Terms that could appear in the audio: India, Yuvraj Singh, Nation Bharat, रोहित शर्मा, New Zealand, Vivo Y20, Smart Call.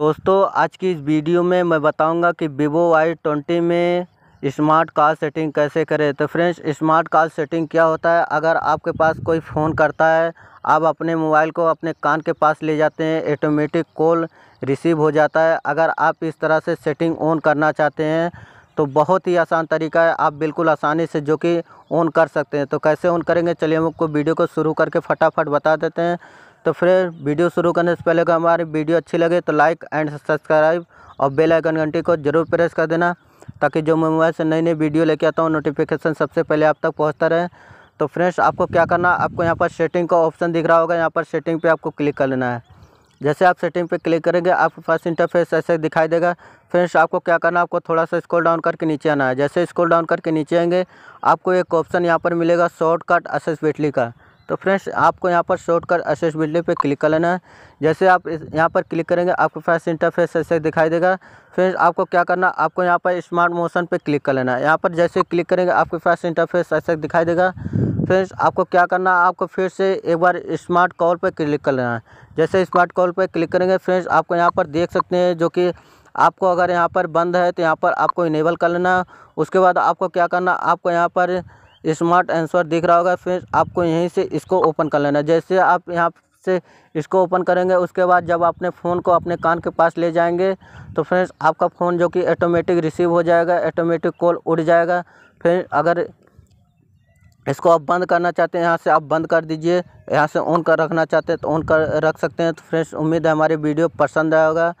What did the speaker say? दोस्तों आज की इस वीडियो में मैं बताऊंगा कि Vivo Y20 में स्मार्ट कॉल सेटिंग कैसे करें। तो फ्रेंड्स, स्मार्ट कॉल सेटिंग क्या होता है? अगर आपके पास कोई फ़ोन करता है, आप अपने मोबाइल को अपने कान के पास ले जाते हैं, ऑटोमेटिक कॉल रिसीव हो जाता है। अगर आप इस तरह से सेटिंग ऑन करना चाहते हैं तो बहुत ही आसान तरीका है, आप बिल्कुल आसानी से जो कि ऑन कर सकते हैं। तो कैसे ऑन करेंगे, चलिए हम आपको वीडियो को शुरू करके फटाफट बता देते हैं। तो फिर वीडियो शुरू करने से पहले अगर हमारी वीडियो अच्छी लगे तो लाइक एंड सब्सक्राइब और बेल आइकन घंटी को जरूर प्रेस कर देना, ताकि जो मैं मोबाइल से नई नई वीडियो लेके आता हूँ नोटिफिकेशन सबसे पहले आप तक पहुँचता रहे। तो फ्रेंड्स, आपको क्या करना, आपको यहाँ पर सेटिंग का ऑप्शन दिख रहा होगा, यहाँ पर सेटिंग पर आपको क्लिक कर लेना है। जैसे आप सेटिंग पे क्लिक करेंगे आपके पास इंटरफेस ऐसे दिखाई देगा। फ्रेंड्स, आपको क्या करना, आपको थोड़ा सा स्क्रॉल डाउन करके नीचे आना है। जैसे स्क्रॉल डाउन करके नीचे आएंगे आपको एक ऑप्शन यहाँ पर मिलेगा शॉर्टकट असेसबिलिटी का। तो फ्रेंड्स, आपको यहाँ पर शॉर्टकट असेसबिलिटी पे क्लिक कर लेना है। जैसे आप यहाँ पर क्लिक करेंगे आपके पास इंटरफेस ऐसे दिखाई देगा। फ्रेंड्स, आपको क्या करना, आपको यहाँ पर स्मार्ट मोशन पर क्लिक कर लेना है। यहाँ पर जैसे क्लिक करेंगे आपके पास इंटरफेस ऐसे दिखाई देगा। फ्रेंड्स, आपको क्या करना, आपको फिर से एक बार स्मार्ट कॉल पर क्लिक कर लेना है। जैसे स्मार्ट कॉल पर क्लिक करेंगे फ्रेंड्स, आपको यहाँ पर देख सकते हैं जो कि आपको अगर यहाँ पर बंद है तो यहाँ पर आपको इनेबल कर लेना है। उसके बाद आपको क्या करना, आपको यहाँ पर स्मार्ट आंसर दिख रहा होगा, फ्रेंड्स आपको यहीं से इसको ओपन कर लेना है। जैसे आप यहाँ से इसको ओपन करेंगे उसके बाद जब अपने फ़ोन को अपने कान के पास ले जाएंगे तो फ्रेंड्स आपका फ़ोन जो कि ऑटोमेटिक रिसीव हो जाएगा, ऑटोमेटिक कॉल उड़ जाएगा। फिर अगर इसको आप बंद करना चाहते हैं, यहाँ से आप बंद कर दीजिए, यहाँ से ऑन कर रखना चाहते हैं तो ऑन कर रख सकते हैं। तो फ्रेंड्स, उम्मीद है हमारी वीडियो पसंद आया होगा।